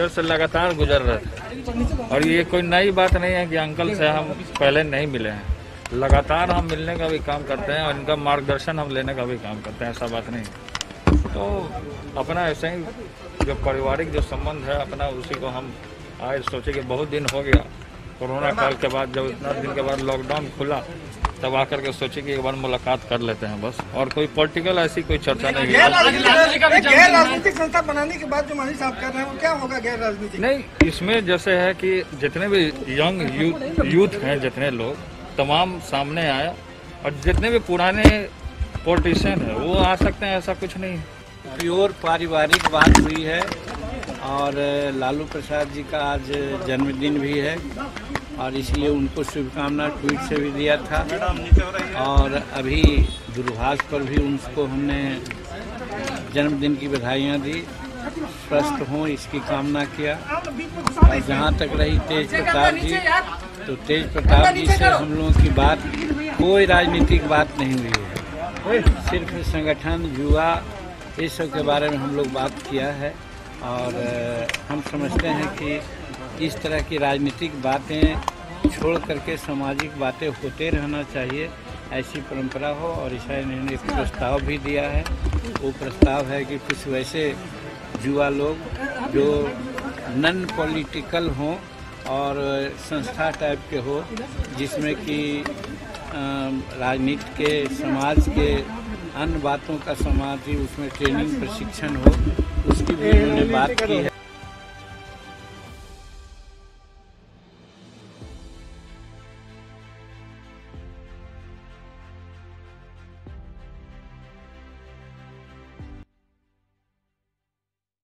इधर से लगातार गुजर रहे थे। और ये कोई नई बात नहीं है कि अंकल से हम पहले नहीं मिले हैं, लगातार हम मिलने का भी काम करते हैं और इनका मार्गदर्शन हम लेने का भी काम करते हैं, ऐसा बात नहीं है। तो अपना ऐसे ही जो पारिवारिक जो संबंध है अपना, उसी को हम आज सोचे कि बहुत दिन हो गया कोरोना काल के बाद, जब इतना दिन के बाद लॉकडाउन खुला तब आकर के सोचे कि एक बार मुलाकात कर लेते हैं बस, और कोई पॉलिटिकल ऐसी कोई चर्चा नहीं है। गैर राजनीतिक संस्था बनाने के बाद जो मानी साहब कर रहे हैं वो क्या होगा गैर राजनीतिक? नहीं, इसमें जैसे है कि जितने भी यंग यूथ हैं, जितने लोग तमाम सामने आए, और जितने भी पुराने पॉलिटिशियन हैं वो आ सकते हैं, ऐसा कुछ नहीं है। प्योर पारिवारिक बात हुई है और लालू प्रसाद जी का आज जन्मदिन भी है और इसलिए उनको शुभकामना ट्वीट से भी दिया था, और अभी दूरभाष पर भी उनको हमने जन्मदिन की बधाइयाँ दी, स्वस्थ हों इसकी कामना किया। और जहाँ तक रही तेज प्रताप जी, तो तेज प्रताप जी से हम लोगों की बात कोई राजनीतिक बात नहीं हुई है, सिर्फ संगठन युवा इस सब के बारे में हम लोग बात किया है। और हम समझते हैं कि इस तरह की राजनीतिक बातें छोड़ करके सामाजिक बातें होते रहना चाहिए, ऐसी परंपरा हो। और इसका इन्होंने एक प्रस्ताव भी दिया है, वो प्रस्ताव है कि कुछ वैसे युवा लोग जो नॉन पॉलिटिकल हों और संस्था टाइप के हो, जिसमें कि राजनीति के समाज के अन्य बातों का समाज ही उसमें ट्रेनिंग प्रशिक्षण हो, उसकी भी उन्होंने बात की है।